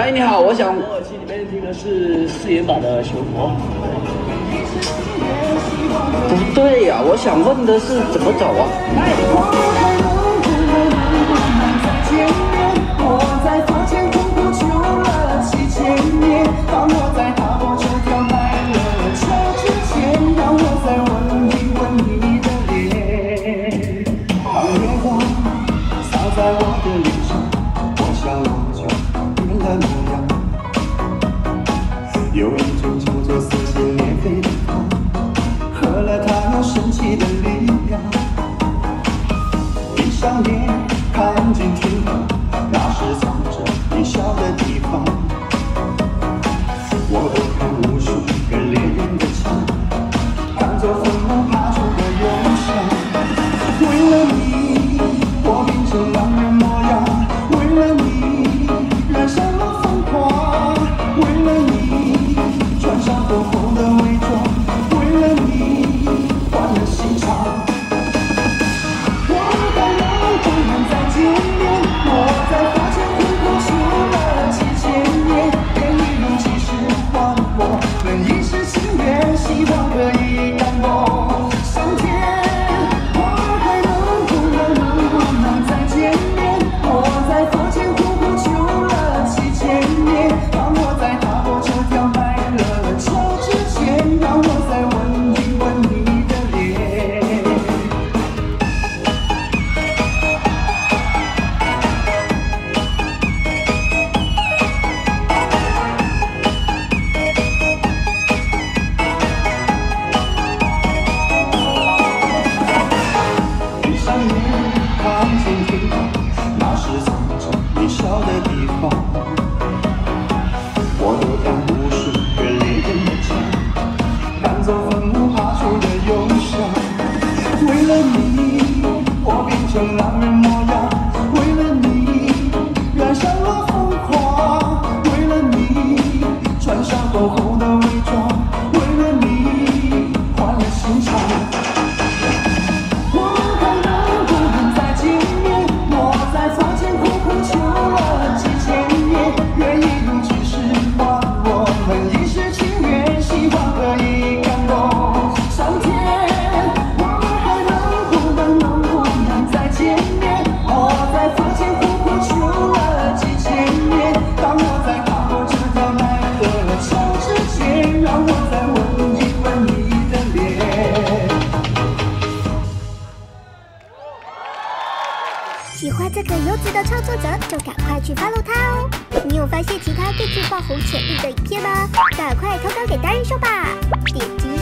哎，你好，我想我耳机里面听的是四言版的《熊猫》。不对呀、啊，我想问的是怎么走啊？发现其他更具爆红潜力的影片吗？赶快投稿给达人秀吧！点击